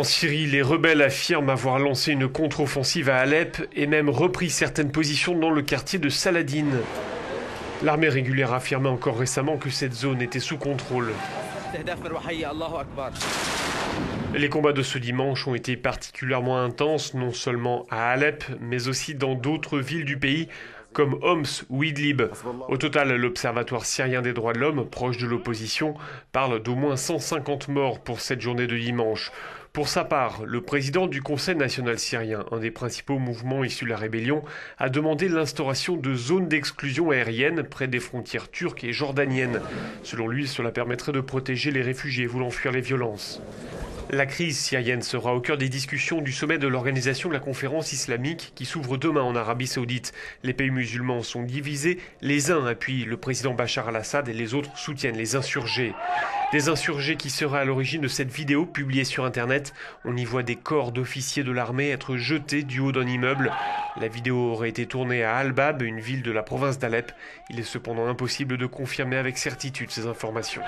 En Syrie, les rebelles affirment avoir lancé une contre-offensive à Alep et même repris certaines positions dans le quartier de Saladin. L'armée régulière affirmait encore récemment que cette zone était sous contrôle. Les combats de ce dimanche ont été particulièrement intenses, non seulement à Alep, mais aussi dans d'autres villes du pays, comme Homs ou Idlib. Au total, l'Observatoire syrien des droits de l'homme, proche de l'opposition, parle d'au moins 150 morts pour cette journée de dimanche. Pour sa part, le président du Conseil national syrien, un des principaux mouvements issus de la rébellion, a demandé l'instauration de zones d'exclusion aérienne près des frontières turques et jordaniennes. Selon lui, cela permettrait de protéger les réfugiés voulant fuir les violences. La crise syrienne sera au cœur des discussions du sommet de l'organisation de la conférence islamique qui s'ouvre demain en Arabie saoudite. Les pays musulmans sont divisés, les uns appuient le président Bachar al-Assad et les autres soutiennent les insurgés. Des insurgés qui seraient à l'origine de cette vidéo publiée sur Internet. On y voit des corps d'officiers de l'armée être jetés du haut d'un immeuble. La vidéo aurait été tournée à al-Bab, une ville de la province d'Alep. Il est cependant impossible de confirmer avec certitude ces informations.